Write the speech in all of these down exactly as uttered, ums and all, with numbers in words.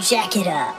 jack it up.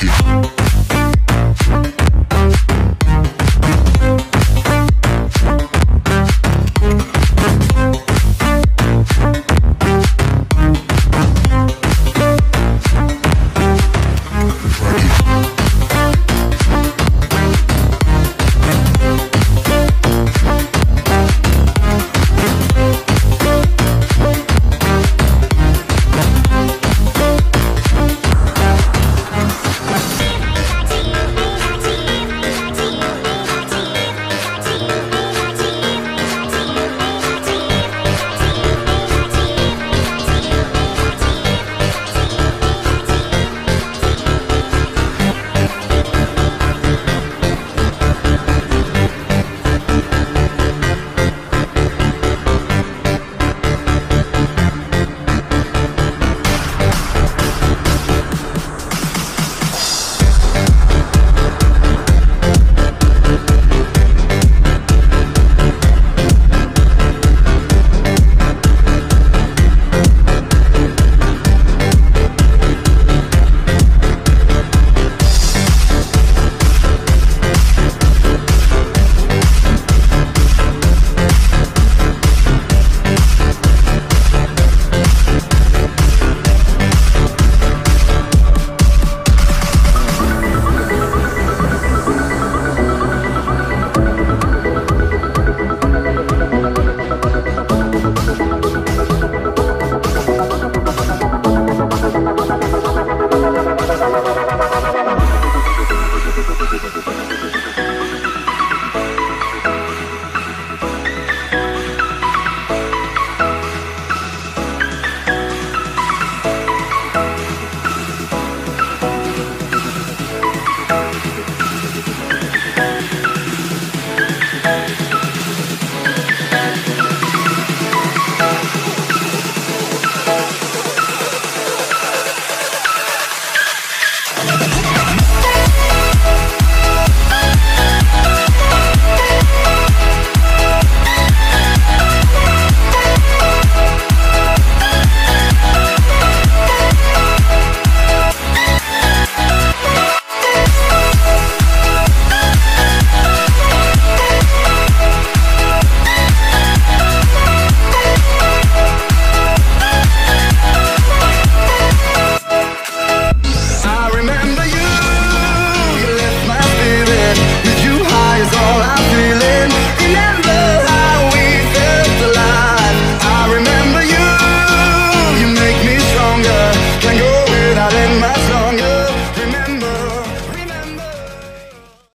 Thank you.